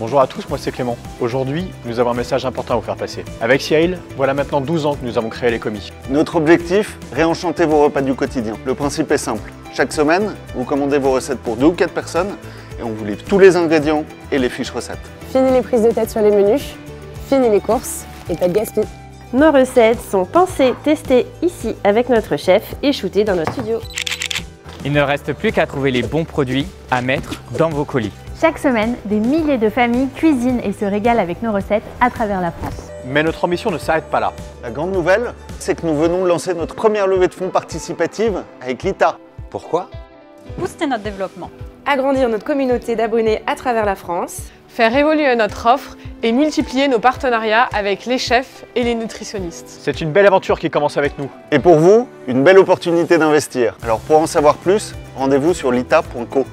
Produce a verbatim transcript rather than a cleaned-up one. Bonjour à tous, moi c'est Clément. Aujourd'hui, nous avons un message important à vous faire passer. Avec Cyrielle, voilà maintenant douze ans que nous avons créé Les Commis. Notre objectif, réenchanter vos repas du quotidien. Le principe est simple. Chaque semaine, vous commandez vos recettes pour deux ou quatre personnes et on vous livre tous les ingrédients et les fiches recettes. Fini les prises de tête sur les menus, fini les courses et pas de gaspillage. Nos recettes sont pensées, testées ici avec notre chef et shootées dans notre studio. Il ne reste plus qu'à trouver les bons produits à mettre dans vos colis. Chaque semaine, des milliers de familles cuisinent et se régalent avec nos recettes à travers la France. Mais notre ambition ne s'arrête pas là. La grande nouvelle, c'est que nous venons de lancer notre première levée de fonds participative avec LITA. Pourquoi? Booster notre développement. Agrandir notre communauté d'abonnés à travers la France. Faire évoluer notre offre et multiplier nos partenariats avec les chefs et les nutritionnistes. C'est une belle aventure qui commence avec nous. Et pour vous, une belle opportunité d'investir. Alors pour en savoir plus, rendez-vous sur lita point co.